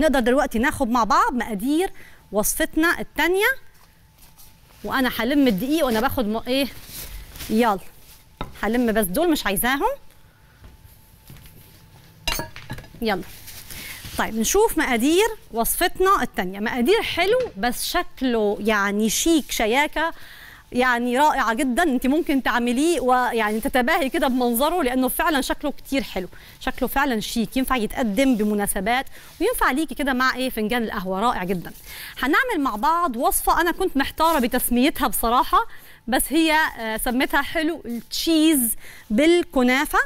نقدر دلوقتي ناخد مع بعض مقادير وصفتنا الثانيه، وانا هلم الدقيق وانا باخد ايه، يلا هلم بس دول مش عايزاهم. يلا طيب نشوف مقادير وصفتنا الثانيه، مقادير حلو بس شكله يعني شيك شياكه يعني رائعه جدا، انت ممكن تعمليه ويعني تتباهي كده بمنظره لانه فعلا شكله كتير حلو، شكله فعلا شيك، ينفع يتقدم بمناسبات وينفع ليكي كده مع ايه فنجان القهوه، رائع جدا. هنعمل مع بعض وصفه انا كنت محتاره بتسميتها بصراحه، بس هي سميتها حلو، التشيز بالكنافه،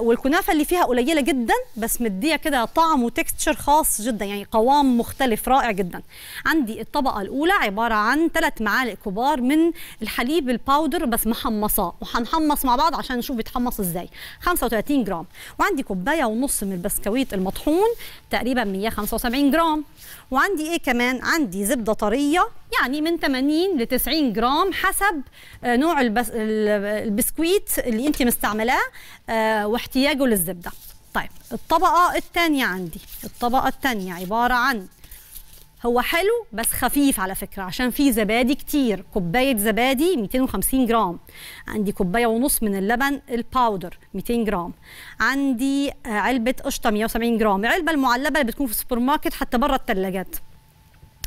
والكنافه اللي فيها قليله جدا بس مديه كده طعم وتكستشر خاص جدا، يعني قوام مختلف رائع جدا. عندي الطبقه الاولى عباره عن 3 معالق كبار من الحليب الباودر بس محمصاه، وهنحمص مع بعض عشان نشوف بيتحمص ازاي، 35 جرام، وعندي 1.5 كوباية من البسكويت المطحون تقريبا 175 جرام، وعندي ايه كمان، عندي زبده طريه يعني من 80 ل 90 جرام حسب نوع البسكويت اللي انت مستعملاه واحتياجه للزبده. طيب الطبقه الثانيه عندي، الطبقه الثانيه عباره عن، هو حلو بس خفيف على فكره عشان فيه زبادي كتير، 1 كوباية زبادي 250 جرام، عندي 1.5 كوباية من اللبن الباودر 200 جرام، عندي علبه قشطه 170 جرام، العلبه المعلبه اللي بتكون في السوبر ماركت حتى بره الثلاجات،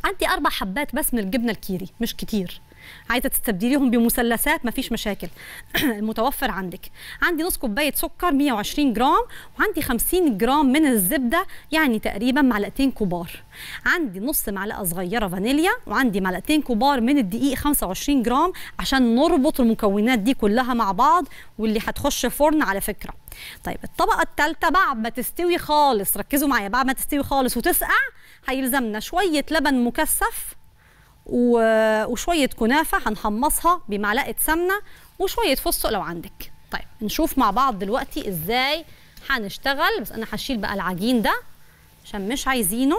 عندي 4 حبات بس من الجبنه الكيري مش كتير، عايزه تستبدليهم بمثلثات مفيش مشاكل المتوفر عندك، عندي نص كوبايه سكر 120 جرام، وعندي 50 جرام من الزبده يعني تقريبا 2 معلقة كبار، عندي نص معلقه صغيره فانيليا، وعندي 2 معلقة كبار من الدقيق 25 جرام عشان نربط المكونات دي كلها مع بعض واللي هتخش فرن على فكره. طيب الطبقه الثالثه بعد ما تستوي خالص، ركزوا معايا، بعد ما تستوي خالص وتسقع هيلزمنا شويه لبن مكثف وشويه كنافه هنحمصها ب1 معلقة سمنه وشويه فستق لو عندك. طيب نشوف مع بعض دلوقتي ازاي هنشتغل، بس انا هشيل بقى العجين ده عشان مش عايزينه.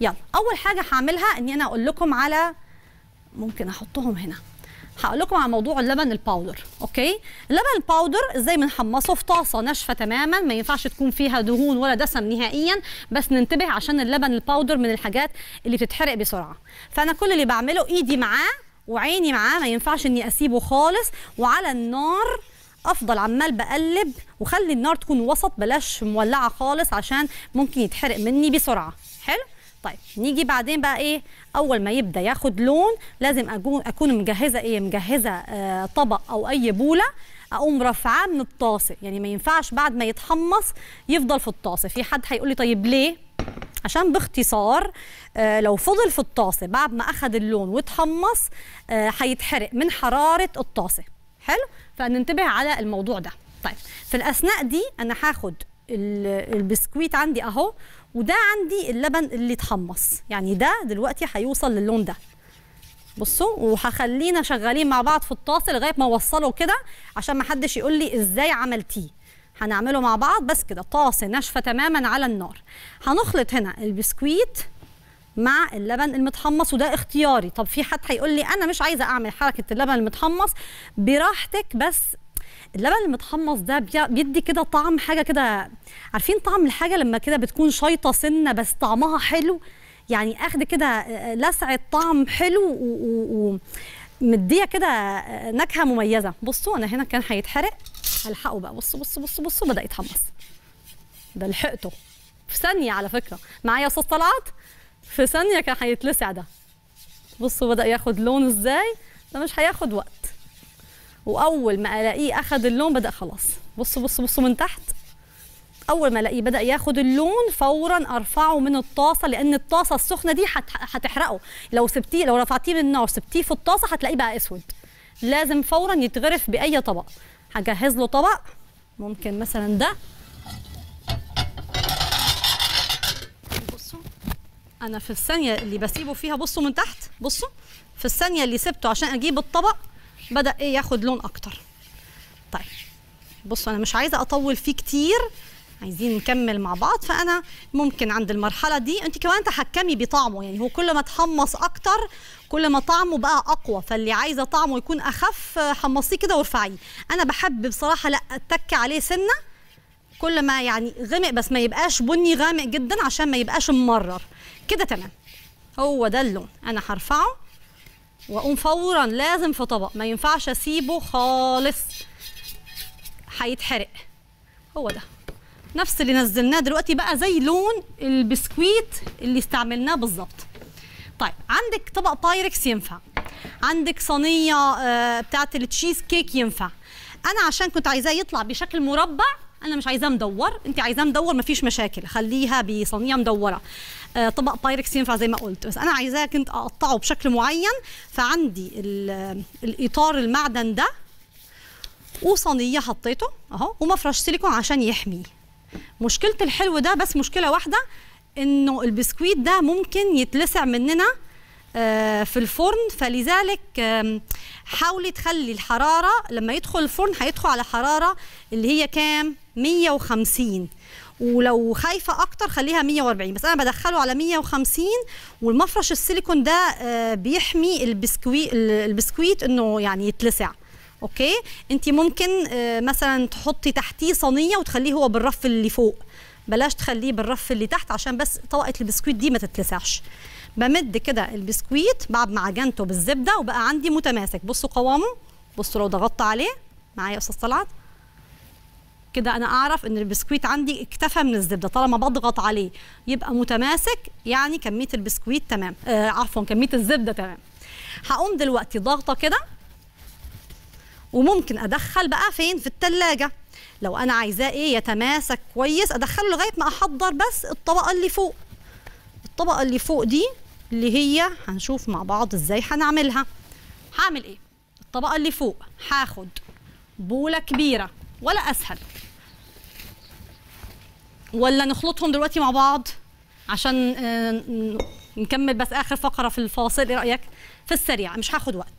يلا اول حاجه هعملها اني انا اقول لكم على، ممكن احطهم هنا، هقول لكم على موضوع اللبن الباودر. اوكي اللبن الباودر ازاي بنحمصه في طاسه ناشفه تماما، ما ينفعش تكون فيها دهون ولا دسم نهائيا، بس ننتبه عشان اللبن الباودر من الحاجات اللي بتتحرق بسرعه، فانا كل اللي بعمله ايدي معاه وعيني معاه، ما ينفعش اني اسيبه خالص، وعلى النار افضل عمال بقلب، وخلي النار تكون وسط بلاش مولعه خالص عشان ممكن يتحرق مني بسرعه. حلو طيب نيجي بعدين بقى ايه، اول ما يبدا ياخد لون لازم اكون مجهزه ايه، مجهزه طبق او اي بوله اقوم رافعاه من الطاسه، يعني ما ينفعش بعد ما يتحمص يفضل في الطاسه. في حد هيقول لي طيب ليه؟ عشان باختصار لو فضل في الطاسه بعد ما اخد اللون واتحمص هيتحرق من حراره الطاسه. حلو فننتبه على الموضوع ده. طيب في الاثناء دي انا هاخد البسكويت عندي اهو، وده عندي اللبن اللي اتحمص، يعني ده دلوقتي هيوصل للون ده، بصوا، وهخلينا شغالين مع بعض في الطاسه لغايه ما اوصله كده عشان ما حدش يقول لي ازاي عملتيه. هنعمله مع بعض بس كده، طاسه ناشفه تماما على النار، هنخلط هنا البسكويت مع اللبن المتحمص، وده اختياري. طب في حد هيقول لي انا مش عايزه اعمل حركه اللبن المتحمص، براحتك، بس اللبن المتحمص ده بيدي كده طعم حاجه كده، عارفين طعم الحاجه لما كده بتكون شيطه سنه بس طعمها حلو، يعني اخد كده لسعه طعم حلو ومديه كده نكهه مميزه. بصوا انا هنا كان هيتحرق، الحقه بقى، بصوا بصوا بصوا بصوا بدا يتحمص، ده لحقته في ثانيه على فكره، معايا يا استاذ طلعت، في ثانيه كان هيتلسع ده، بصوا بدا ياخد لون ازاي، ده مش هياخد وقت، واول ما الاقيه اخد اللون بدا خلاص، بصوا بصوا بصوا من تحت، اول ما الاقيه بدا ياخد اللون فورا ارفعه من الطاسه، لان الطاسه السخنه دي هتحرقه، لو سبتيه، لو رفعتيه من النار سبتيه في الطاسه هتلاقيه بقى اسود، لازم فورا يتغرف باي طبق. هجهز له طبق، ممكن مثلا ده، بصوا انا في الثانيه اللي بسيبه فيها، بصوا من تحت، بصوا في الثانيه اللي سبته عشان اجيب الطبق بدأ ايه ياخد لون اكتر. طيب بصوا انا مش عايزه اطول فيه كتير، عايزين نكمل مع بعض، فانا ممكن عند المرحله دي انت كمان تحكمي بطعمه، يعني هو كل ما اتحمص اكتر كل ما طعمه بقى اقوى، فاللي عايزه طعمه يكون اخف حمصيه كده وارفعيه. انا بحب بصراحه لا اتك عليه سنه كل ما يعني غمق، بس ما يبقاش بني غامق جدا عشان ما يبقاش ممرر كده. تمام، هو ده اللون. انا هرفعه واقوم فورا لازم في طبق، ما ينفعش اسيبه خالص هيتحرق. هو ده نفس اللي نزلناه دلوقتي بقى زي لون البسكويت اللي استعملناه بالظبط. طيب عندك طبق بايركس ينفع، عندك صينيه بتاعه التشيز كيك ينفع. انا عشان كنت عايزاه يطلع بشكل مربع، انا مش عايزاه مدور، انت عايزاه مدور مفيش مشاكل، خليها بصينيه مدوره. طبق بايركس ينفع زي ما قلت، بس انا عايزاه كنت اقطعه بشكل معين، فعندي الاطار المعدن ده وصينيه حطيته اهو ومفرش سيليكون عشان يحميه. مشكله الحلو ده بس مشكله واحده، انه البسكويت ده ممكن يتلسع مننا في الفرن، فلذلك حاولي تخلي الحراره لما يدخل الفرن هيدخل على حراره اللي هي كام، 150، ولو خايفه اكتر خليها 140، بس انا بدخله على 150. والمفرش السيليكون ده بيحمي البسكويت انه يعني يتلسع. اوكي، انت ممكن مثلا تحطي تحتيه صينيه وتخليه هو بالرف اللي فوق، بلاش تخليه بالرف اللي تحت عشان بس طبقه البسكويت دي ما تتلسعش. بمد كده البسكويت بعد معجنته بالزبده وبقى عندي متماسك. بصوا قوامه، بصوا لو ضغطت عليه معايا يا استاذ طلعت كده، انا اعرف ان البسكويت عندي اكتفى من الزبده. طالما بضغط عليه يبقى متماسك، يعني كميه البسكويت تمام، عفوا كميه الزبده تمام. هقوم دلوقتي ضغطه كده، وممكن ادخل بقى فين، في التلاجة لو انا عايزاه ايه يتماسك كويس، ادخله لغايه ما احضر بس الطبقه اللي فوق. الطبقه اللي فوق دي اللي هي هنشوف مع بعض ازاي هنعملها. هعمل ايه؟ الطبقه اللي فوق هاخد بوله كبيره ولا اسهل، ولا نخلطهم دلوقتي مع بعض عشان نكمل بس اخر فقره في الفاصل؟ ايه رايك؟ في السريع مش هاخد وقت.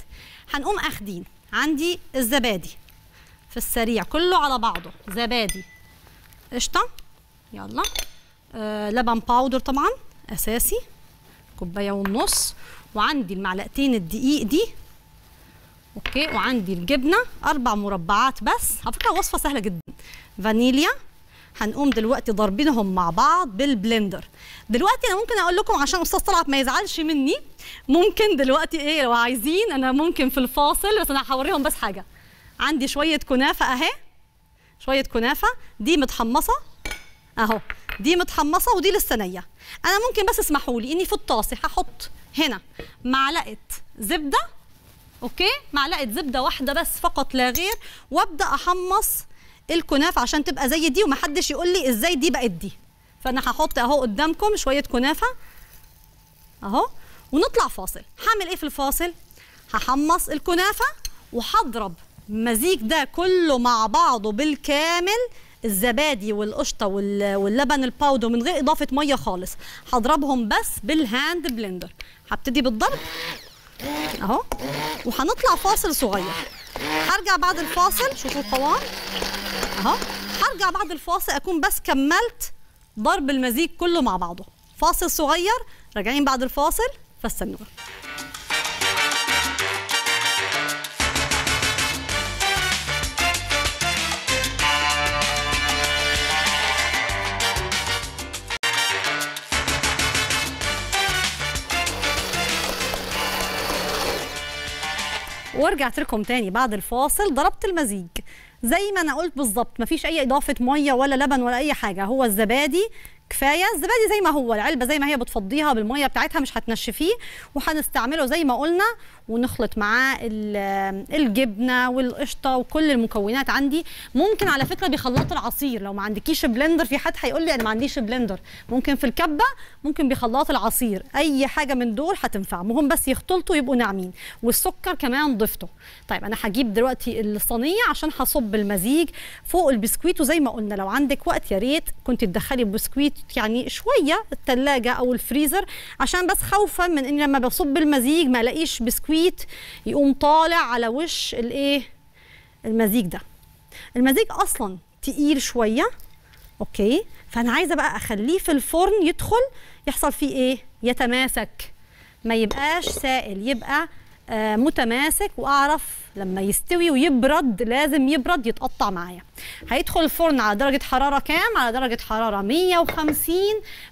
هنقوم اخدين عندي الزبادي في السريع كله على بعضه، زبادي، قشطه، يلا، لبن باودر طبعا اساسي كوبايه ونص، وعندي المعلقتين الدقيق دي، اوكي، وعندي الجبنه 4 مربعات بس. على فكره وصفه سهله جدا، فانيليا. هنقوم دلوقتي ضاربينهم مع بعض بالبلندر. دلوقتي انا ممكن اقول لكم عشان استاذ طلعت ما يزعلش مني، ممكن دلوقتي ايه لو عايزين، انا ممكن في الفاصل، بس انا هوريهم بس حاجه. عندي شويه كنافه اهي، شويه كنافه دي متحمصه اهو، دي متحمصه ودي لسه نيه. انا ممكن بس اسمحوا لي اني في الطاسه هحط هنا معلقه زبده، اوكي، معلقه زبده واحده بس فقط لا غير، وابدا احمص الكنافه عشان تبقى زي دي، ومحدش يقول لي ازاي دي بقت دي. فانا هحط اهو قدامكم شويه كنافه اهو، ونطلع فاصل. هعمل ايه في الفاصل؟ هحمص الكنافه وهضرب المزيج ده كله مع بعضه بالكامل، الزبادي والقشطه واللبن الباودر من غير اضافه ميه خالص، هضربهم بس بالهاند بلندر. هبتدي بالضرب اهو، وهنطلع فاصل صغير. هرجع بعد الفاصل، شوفوا القوام اهو، هرجع بعد الفاصل اكون بس كملت ضرب المزيج كله مع بعضه. فاصل صغير، راجعين بعد الفاصل، فاستنونا. ورجعت لكم تاني بعد الفاصل، ضربت المزيج زي ما انا قلت بالظبط، مفيش اي اضافه ميه ولا لبن ولا اي حاجه. هو الزبادي كفايه، الزبادي زي ما هو، العلبه زي ما هي بتفضيها بالميه بتاعتها، مش هتنشفيه، وهنستعمله زي ما قلنا، ونخلط معاه الجبنه والقشطه وكل المكونات. عندي ممكن على فكره بيخلطوا العصير، لو ما عندكيش بلندر، في حد هيقول لي انا ما عنديش بلندر، ممكن في الكبه، ممكن بيخلطوا العصير، اي حاجه من دول هتنفع، المهم بس يختلطوا يبقوا ناعمين، والسكر كمان ضفته. طيب انا هجيب دلوقتي الصينيه عشان هصب المزيج فوق البسكويت، وزي ما قلنا لو عندك وقت يا ريت كنت تدخلي البسكويت يعني شويه الثلاجه او الفريزر، عشان بس خوفا من ان لما بصب المزيج ما الاقيش بسكويت يقوم طالع على وش الايه، المزيج ده. المزيج اصلا تقيل شويه، اوكي، فانا عايزه بقى اخليه في الفرن يدخل يحصل فيه ايه، يتماسك، ما يبقاش سائل، يبقى متماسك، واعرف لما يستوي ويبرد، لازم يبرد يتقطع معايا. هيدخل الفرن على درجه حراره كام؟ على درجه حراره 150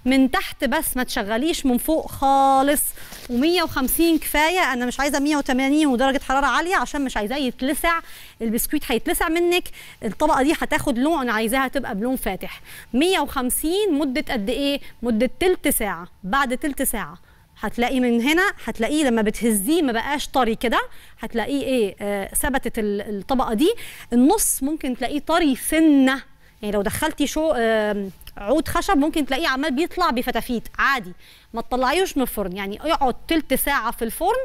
من تحت بس، ما تشغليش من فوق خالص، و150 كفايه. انا مش عايزه 180 ودرجه حراره عاليه عشان مش عايزاه يتلسع، البسكويت هيتلسع منك، الطبقه دي هتاخد لون، انا عايزاها تبقى بلون فاتح. 150 مده قد ايه؟ مده تلت ساعه. بعد تلت ساعه هتلاقي من هنا، هتلاقيه لما بتهزيه ما بقاش طري كده، هتلاقيه ايه؟ ثبتت الطبقه دي. النص ممكن تلاقيه طري سنه، يعني لو دخلتي شو عود خشب ممكن تلاقيه عمال بيطلع بفتافيت، عادي ما تطلعيهوش من الفرن، يعني اقعد تلت ساعه في الفرن،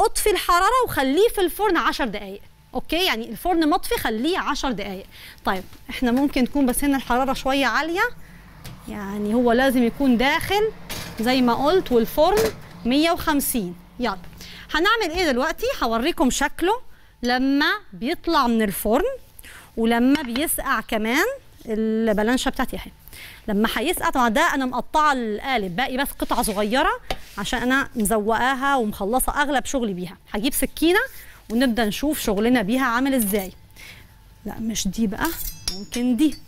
اطفي الحراره وخليه في الفرن 10 دقائق. اوكي، يعني الفرن مطفي خليه 10 دقائق. طيب احنا ممكن تكون بس هنا الحراره شويه عاليه، يعني هو لازم يكون داخل زي ما قلت، والفرن 150. يلا هنعمل ايه دلوقتي؟ هوريكم شكله لما بيطلع من الفرن ولما بيسقع كمان. البلانشه بتاعتي اهي، لما هيسقع طبعا ده انا مقطعه القالب، باقي بس قطعه صغيره عشان انا مزوقاها ومخلصه اغلب شغلي بيها. هجيب سكينه ونبدا نشوف شغلنا بيها عامل ازاي. لا مش دي بقى، ممكن دي.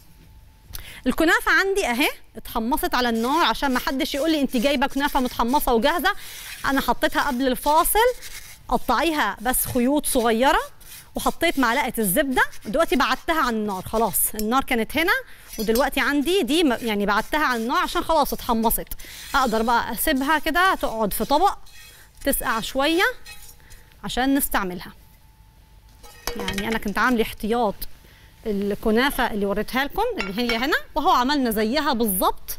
الكنافه عندي اهي اتحمصت على النار، عشان ما حدش يقول لي انت جايبه كنافه متحمصه وجاهزه. انا حطيتها قبل الفاصل، قطعيها بس خيوط صغيره، وحطيت معلقه الزبده، ودلوقتي بعدتها عن النار. خلاص النار كانت هنا، ودلوقتي عندي دي يعني بعدتها عن النار عشان خلاص اتحمصت. اقدر بقى اسيبها كده تقعد في طبق تسقع شويه عشان نستعملها. يعني انا كنت عامله احتياط الكنافه اللي وريتها لكم اللي هي هنا، وهو عملنا زيها بالظبط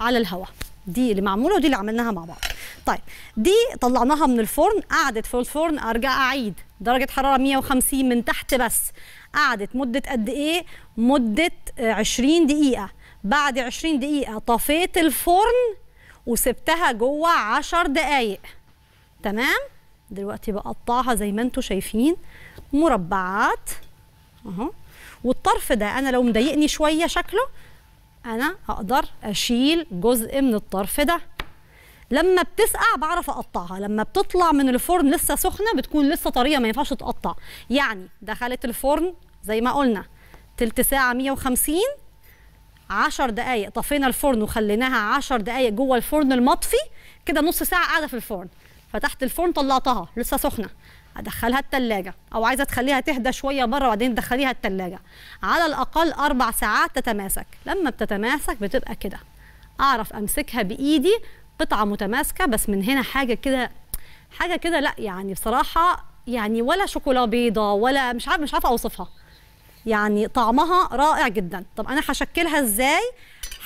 على الهواء. دي اللي معموله ودي اللي عملناها مع بعض. طيب دي طلعناها من الفرن، قعدت في الفرن، ارجع اعيد، درجه حراره 150 من تحت بس، قعدت مده قد ايه؟ مده 20 دقيقه. بعد 20 دقيقه طفيت الفرن وسبتها جوه 10 دقائق. تمام. دلوقتي بقطعها زي ما انتم شايفين مربعات اهو، والطرف ده انا لو مضايقني شويه شكله انا اقدر اشيل جزء من الطرف ده. لما بتسقع بعرف اقطعها، لما بتطلع من الفرن لسه سخنه بتكون لسه طريه، ما ينفعش تقطع. يعني دخلت الفرن زي ما قلنا تلت ساعه 150، 10 دقائق طفينا الفرن وخليناها 10 دقائق جوه الفرن المطفي كده، نص ساعه قاعده في الفرن. فتحت الفرن طلعتها لسه سخنه، ادخلها التلاجة، او عايزه تخليها تهدى شويه بره وبعدين تدخليها التلاجة. على الاقل 4 ساعات تتماسك. لما بتتماسك بتبقى كده، اعرف امسكها بايدي قطعه متماسكه، بس من هنا حاجه كده حاجه كده، لا يعني بصراحه يعني ولا شوكولا بيضه ولا مش عارفه اوصفها، يعني طعمها رائع جدا. طب انا هشكلها ازاي؟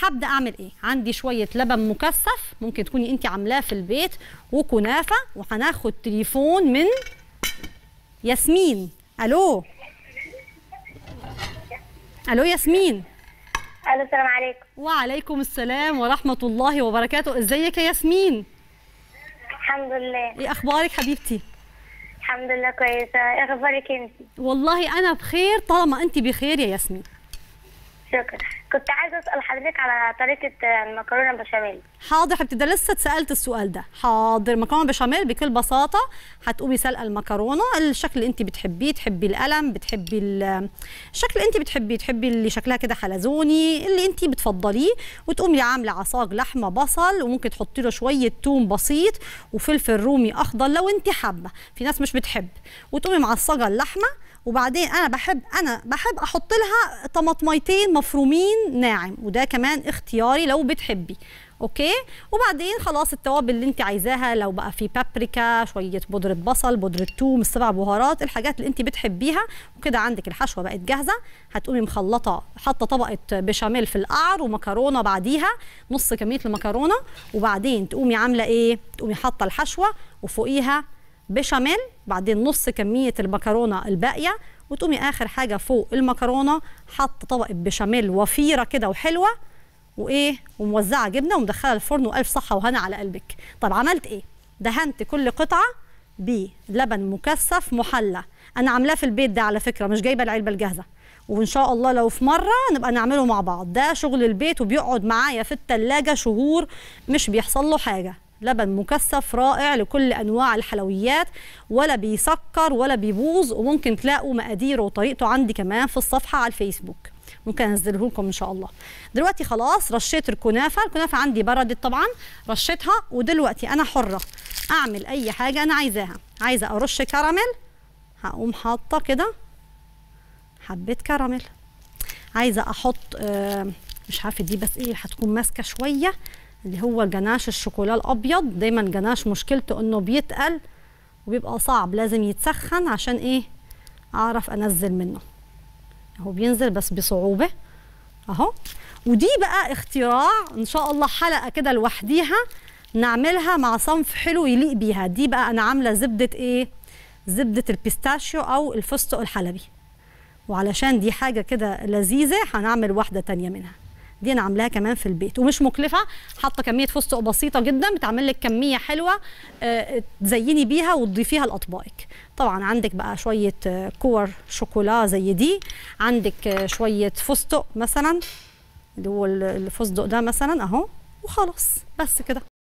هبدا اعمل ايه؟ عندي شويه لبن مكثف، ممكن تكوني انت عاملاه في البيت، وكنافه، وهناخد تليفون من ياسمين. الو الو ياسمين. الو السلام عليكم. وعليكم السلام ورحمه الله وبركاته. ازيك يا ياسمين؟ الحمد لله. ايه اخبارك حبيبتي؟ الحمد لله كويسه. ايه اخبارك انت؟ والله انا بخير. طالما انت بخير يا ياسمين شكرا. كنت عايزه اسال حضرتك على طريقه المكرونه البشاميل. حاضر حبيبتي، ده لسه اتسالت السؤال ده. حاضر. مكرونه بشاميل بكل بساطه هتقومي سلقه المكرونه الشكل اللي انت بتحبيه، تحبي القلم، بتحبي الشكل اللي انت بتحبيه، تحبي اللي شكلها كده حلزوني، اللي انت بتفضليه، وتقومي عامله عصاج لحمه بصل، وممكن تحطي له شويه ثوم بسيط وفلفل رومي اخضر لو انت حابه، في ناس مش بتحب، وتقومي معصجه اللحمه. وبعدين انا بحب احط لها طماطميتين مفرومين ناعم، وده كمان اختياري لو بتحبي. اوكي. وبعدين خلاص التوابل اللي انت عايزاها، لو بقى في بابريكا، شويه بودره بصل، بودره ثوم، 7 بهارات، الحاجات اللي انت بتحبيها. وكده عندك الحشوه بقت جاهزه. هتقومي مخلطه، حاطه طبقه بشاميل في القعر ومكرونه بعديها، نص كميه المكرونه. وبعدين تقومي عامله ايه؟ تقومي حاطه الحشوه وفوقيها بشاميل، بعدين نص كميه المكرونه الباقيه، وتقومي اخر حاجه فوق المكرونه حاطه طبقه بشاميل وفيره كده وحلوه، وايه، وموزعه جبنه، ومدخله الفرن، والف صحه وهنا على قلبك. طب عملت ايه؟ دهنت كل قطعه بلبن مكثف محلى. انا عاملاه في البيت ده على فكره، مش جايبه العلبه الجاهزه، وان شاء الله لو في مره نبقى نعمله مع بعض. ده شغل البيت وبيقعد معايا في التلاجة شهور مش بيحصل له حاجه، لبن مكثف رائع لكل انواع الحلويات، ولا بيسكر ولا بيبوظ، وممكن تلاقوا مقاديره وطريقته عندي كمان في الصفحه على الفيسبوك، ممكن انزله لكم ان شاء الله. دلوقتي خلاص رشيت الكنافه، الكنافه عندي بردت طبعا، رشيتها ودلوقتي انا حره اعمل اي حاجه انا عايزاها. عايزه ارش كراميل هقوم حاطه كده حبه كراميل، عايزه احط مش عارفه دي بس ايه هتكون ماسكه شويه، اللي هو جناش الشوكولا الابيض. دايما جناش مشكلته انه بيتقل وبيبقى صعب، لازم يتسخن عشان ايه اعرف انزل منه. هو بينزل بس بصعوبه اهو. ودي بقى اختراع ان شاء الله حلقه كده لوحديها نعملها مع صنف حلو يليق بيها. دي بقى انا عامله زبده ايه، زبده البيستاشيو او الفستق الحلبي، وعلشان دي حاجه كده لذيذه هنعمل واحده تانية منها. دي انا عاملاها كمان في البيت ومش مكلفه، حاطه كميه فستق بسيطه جدا بتعمل لك كميه حلوه تزيني بيها وتضيفيها لاطباقك. طبعا عندك بقى شويه كور شوكولا زي دي، عندك شويه فستق مثلا اللي هو الفستق ده مثلا اهو، وخلاص بس كده.